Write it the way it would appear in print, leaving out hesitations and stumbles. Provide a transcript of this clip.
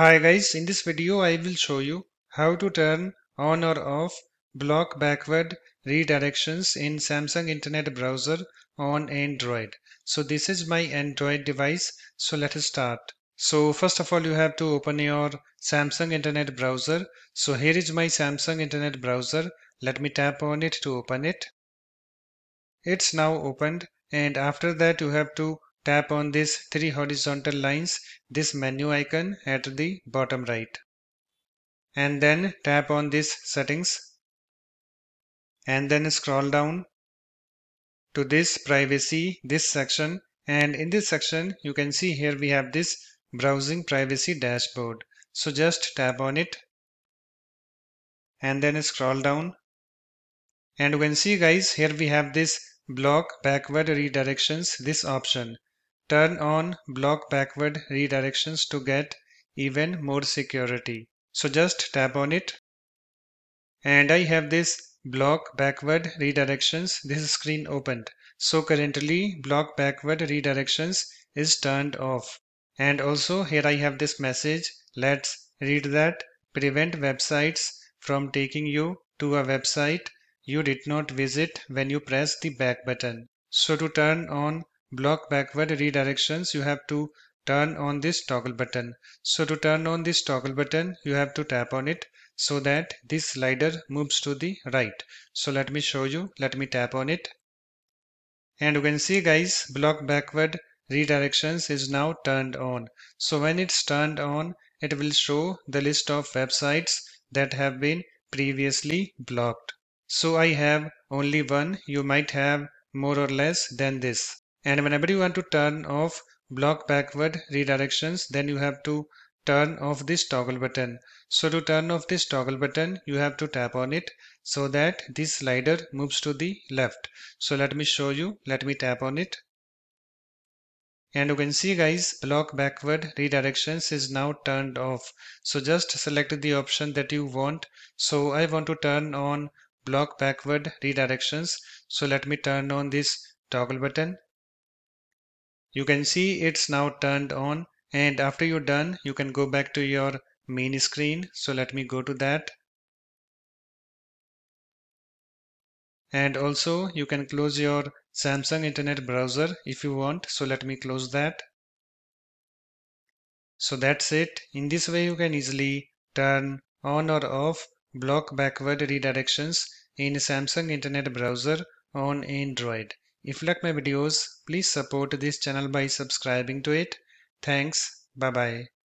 Hi guys, in this video I will show you how to turn on or off block backward redirections in Samsung Internet browser on Android. So this is my Android device, so let us start. So first of all you have to open your Samsung Internet browser. So here is my Samsung Internet browser. Let me tap on it to open it. It's now opened, and after that you have to tap on these three horizontal lines, this menu icon at the bottom right. And then tap on this settings. And then scroll down to this privacy, this section. And in this section, you can see here we have this browsing privacy dashboard. So just tap on it. And then scroll down. And you can see guys, here we have this block backward redirections, this option. Turn on block backward redirections to get even more security. So just tap on it. And I have this block backward redirections, this screen opened. So currently block backward redirections is turned off. And also here I have this message. Let's read that. Prevent websites from taking you to a website you did not visit when you press the back button. So to turn on block backward redirections, you have to turn on this toggle button. So to turn on this toggle button, you have to tap on it so that this slider moves to the right. So let me show you. Let me tap on it. And you can see guys, block backward redirections is now turned on. So when it's turned on, it will show the list of websites that have been previously blocked. So I have only one. You might have more or less than this. And whenever you want to turn off block backward redirections, then you have to turn off this toggle button. So to turn off this toggle button, you have to tap on it so that this slider moves to the left. So let me show you. Let me tap on it. And you can see guys, block backward redirections is now turned off. So just select the option that you want. So I want to turn on block backward redirections. So let me turn on this toggle button. You can see it's now turned on, and after you're done you can go back to your main screen. So let me go to that. And also you can close your Samsung Internet browser if you want. So let me close that. So that's it. In this way you can easily turn on or off block backward redirections in Samsung Internet browser on Android. If you like my videos, please support this channel by subscribing to it. Thanks. Bye bye.